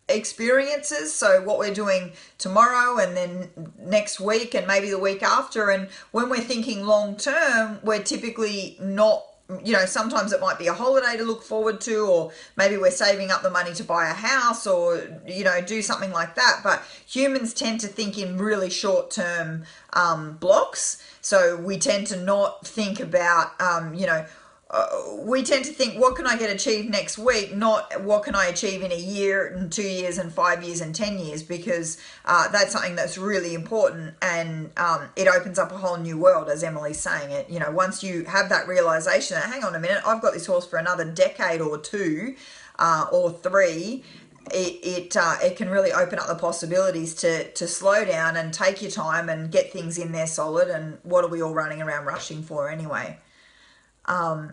experiences. So what we're doing tomorrow and then next week and maybe the week after. And when we're thinking long-term, we're typically not. You know, sometimes it might be a holiday to look forward to, or maybe we're saving up the money to buy a house or, you know, do something like that. But humans tend to think in really short-term um, blocks. So we tend to not think about, um, you know, uh, we tend to think, what can I get achieved next week? Not what can I achieve in a year and two years and five years and ten years, because uh, that's something that's really important. And um, it opens up a whole new world, as Emily's saying it. You know, once you have that realization that, hang on a minute, I've got this horse for another decade or two uh, or three, it it, uh, it can really open up the possibilities to, to slow down and take your time and get things in there solid. And what are we all running around rushing for anyway? Um,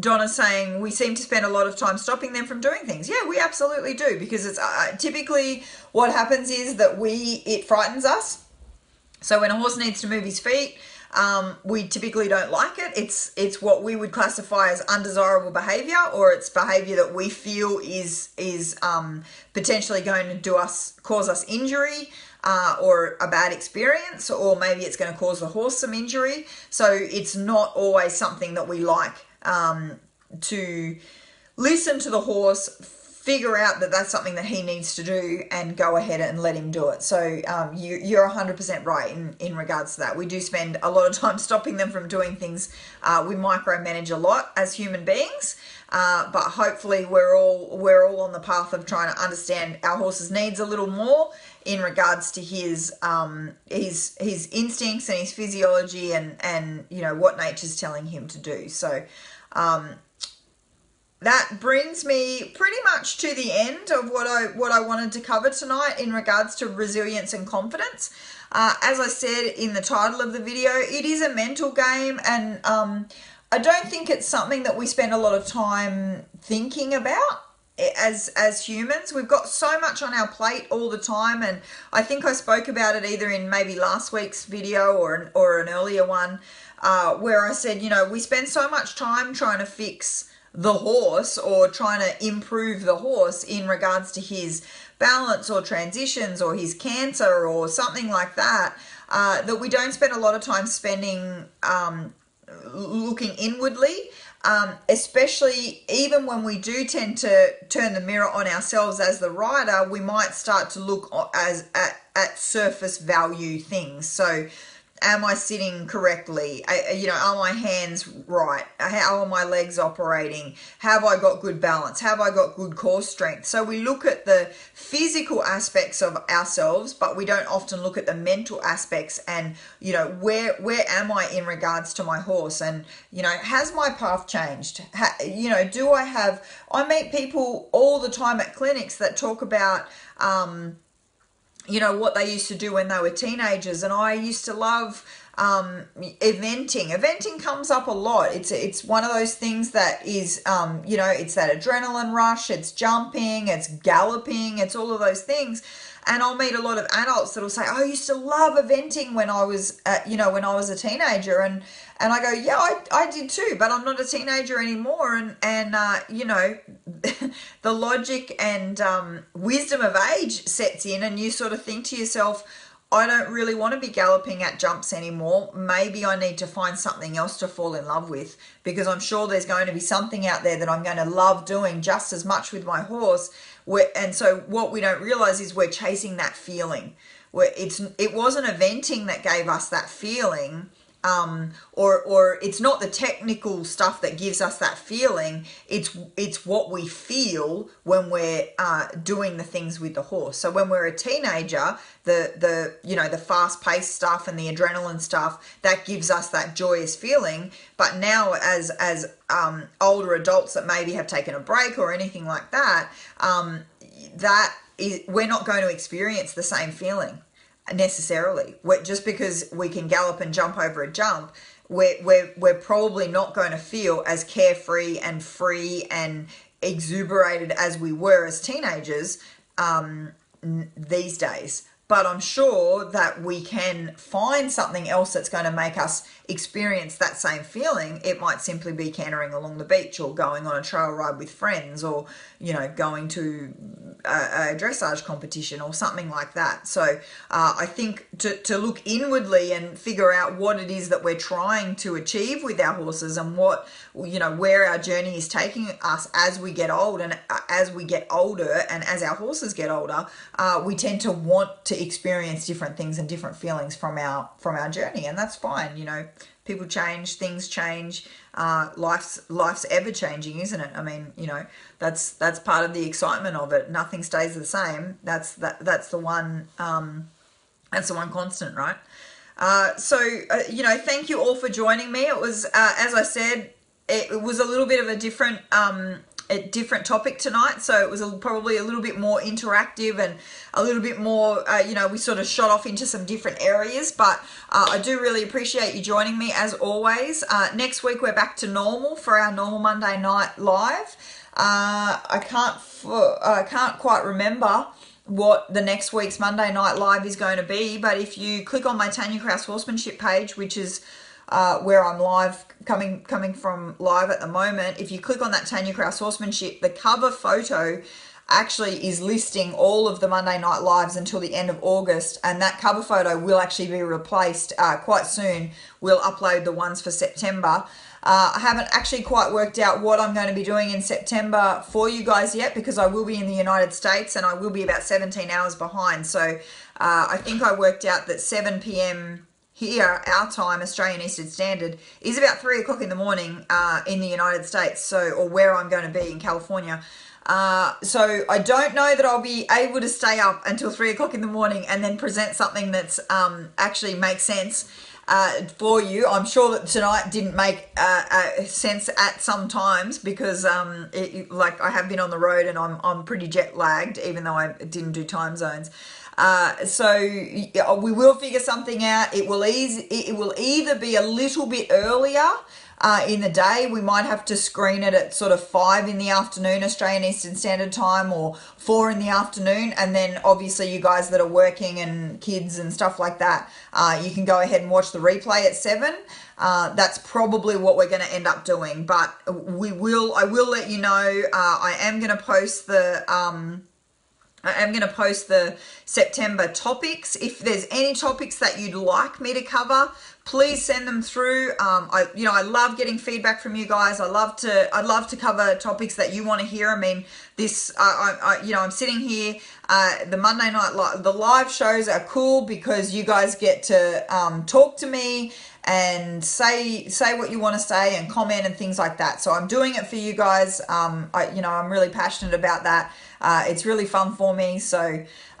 Donna's saying we seem to spend a lot of time stopping them from doing things. Yeah, we absolutely do, because it's uh, typically what happens is that we, it frightens us. So when a horse needs to move his feet, um, we typically don't like it. It's, it's what we would classify as undesirable behavior, or it's behavior that we feel is, is, um, potentially going to do us, cause us injury. Uh, or a bad experience, or maybe it's going to cause the horse some injury. So it's not always something that we like, um, to listen to the horse, figure out that that's something that he needs to do, and go ahead and let him do it. So um, you, you're one hundred percent right in, in regards to that. We do spend a lot of time stopping them from doing things. Uh, we micromanage a lot as human beings. Uh, but hopefully we're all we're all on the path of trying to understand our horse's needs a little more in regards to his um, his his instincts and his physiology and and you know what nature's telling him to do. So um, that brings me pretty much to the end of what I what I wanted to cover tonight in regards to resilience and confidence. Uh, as I said in the title of the video, it is a mental game, and um, I don't think it's something that we spend a lot of time thinking about as as humans. We've got so much on our plate all the time, and I think I spoke about it either in maybe last week's video or an, or an earlier one uh, where I said, you know, we spend so much time trying to fix the horse or trying to improve the horse in regards to his balance or transitions or his cancer or something like that, uh, that we don't spend a lot of time spending um looking inwardly, um, especially even when we do tend to turn the mirror on ourselves as the rider, we might start to look as at, at surface value things. So am I sitting correctly? I, you know, are my hands right? How are my legs operating? Have I got good balance? Have I got good core strength? So we look at the physical aspects of ourselves, but we don't often look at the mental aspects and, you know, where, where am I in regards to my horse? And, you know, has my path changed? Ha, you know, do I have, I meet people all the time at clinics that talk about, um, you know, what they used to do when they were teenagers. And I used to love um, eventing. Eventing comes up a lot. It's it's one of those things that is, um, you know, it's that adrenaline rush, it's jumping, it's galloping, it's all of those things. And I'll meet a lot of adults that'll say, I used to love eventing when I was, uh, you know, when I was a teenager. And, and I go, yeah, I, I did too, but I'm not a teenager anymore. And, and uh, you know, the logic and um, wisdom of age sets in, and you sort of think to yourself, I don't really want to be galloping at jumps anymore. Maybe I need to find something else to fall in love with, because I'm sure there's going to be something out there that I'm going to love doing just as much with my horse. We're, and so what we don't realize is we're chasing that feeling. We're, it's it wasn't eventing that gave us that feeling, um, or or it's not the technical stuff that gives us that feeling. It's it's what we feel when we're uh, doing the things with the horse. So when we're a teenager, the the you know the fast paced stuff and the adrenaline stuff that gives us that joyous feeling. But now as as um, older adults that maybe have taken a break or anything like that, um, that is, we're not going to experience the same feeling necessarily. We're, just because we can gallop and jump over a jump, we're, we're, we're probably not going to feel as carefree and free and exuberated as we were as teenagers, um, these days. But I'm sure that we can find something else that's going to make us experience that same feeling. It might simply be cantering along the beach, or going on a trail ride with friends, or, you know, going to a, a dressage competition or something like that. So uh, I think to, to look inwardly and figure out what it is that we're trying to achieve with our horses, and what, you know, where our journey is taking us as we get old, and as we get older, and as our horses get older, uh, we tend to want to experience different things and different feelings from our from our journey, and that's fine. You know, people change, things change, uh life's life's ever changing, isn't it? I mean, you know, that's that's part of the excitement of it. Nothing stays the same. That's that that's the one um that's the one constant, right? Uh so uh, you know, thank you all for joining me. It was uh, as I said, it, it was a little bit of a different um a different topic tonight, so it was a, probably a little bit more interactive, and a little bit more uh, you know, we sort of shot off into some different areas, but uh, I do really appreciate you joining me as always. Uh, next week we're back to normal for our normal Monday night live. uh, I can't I can't quite remember what the next week's Monday night live is going to be, but if you click on my Tanja Kraus Horsemanship page, which is Uh, where I'm live, coming coming from live at the moment, if you click on that Tanja Kraus Horsemanship, the cover photo actually is listing all of the Monday night lives until the end of August, and that cover photo will actually be replaced uh, quite soon. We'll upload the ones for September. Uh, I haven't actually quite worked out what I'm going to be doing in September for you guys yet, because I will be in the United States and I will be about seventeen hours behind. So uh, I think I worked out that seven p m here, our time, Australian Eastern Standard, is about three o'clock in the morning uh, in the United States, so, or where I'm going to be in California. Uh, so I don't know that I'll be able to stay up until three o'clock in the morning and then present something that's um, actually makes sense uh, for you. I'm sure that tonight didn't make uh, uh, sense at some times, because um, it, like I have been on the road and I'm, I'm pretty jet lagged, even though I didn't do time zones. Uh, so we will figure something out. It will ease, it will either be a little bit earlier uh, in the day. We might have to screen it at sort of five in the afternoon, Australian Eastern Standard Time, or four in the afternoon. And then obviously you guys that are working and kids and stuff like that, uh, you can go ahead and watch the replay at seven. Uh, that's probably what we're going to end up doing, but we will, I will let you know. uh, I am going to post the, um, I am going to post the September topics. If there's any topics that you'd like me to cover, please send them through. Um, I, you know, I love getting feedback from you guys. I love to, I'd love to cover topics that you want to hear. I mean, this, I, I, you know, I'm sitting here. Uh, the Monday night, li the live shows are cool because you guys get to um, talk to me and say say what you want to say and comment and things like that. So I'm doing it for you guys. Um, I, you know, I'm really passionate about that. Uh, it's really fun for me. So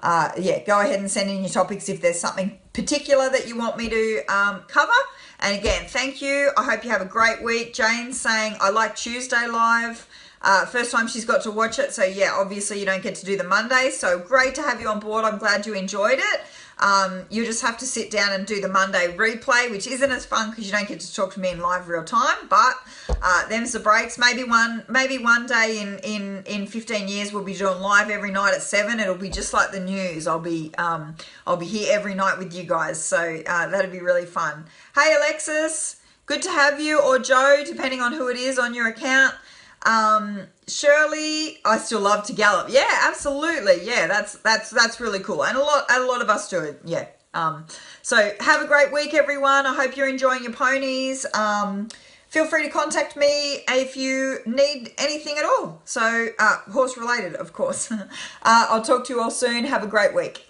uh, yeah, go ahead and send in your topics if there's something particular that you want me to um, cover. And again, thank you. I hope you have a great week. Jane's saying, I like Tuesday live. Uh, first time she's got to watch it. So yeah, obviously you don't get to do the Monday. So great to have you on board. I'm glad you enjoyed it. Um, you just have to sit down and do the Monday replay, which isn't as fun because you don't get to talk to me in live real time, but uh, them's the breaks. Maybe one maybe one day in, in, in fifteen years we'll be doing live every night at seven. It'll be just like the news. I'll be um, I'll be here every night with you guys, so uh, that'll be really fun. Hey Alexis, good to have you, or Joe, depending on who it is on your account. Um, Shirley, I still love to gallop. Yeah, absolutely. Yeah, that's, that's, that's really cool. And a lot, a lot of us do it. Yeah. Um, so have a great week, everyone. I hope you're enjoying your ponies. Um, feel free to contact me if you need anything at all. So, uh, horse related, of course. uh, I'll talk to you all soon. Have a great week.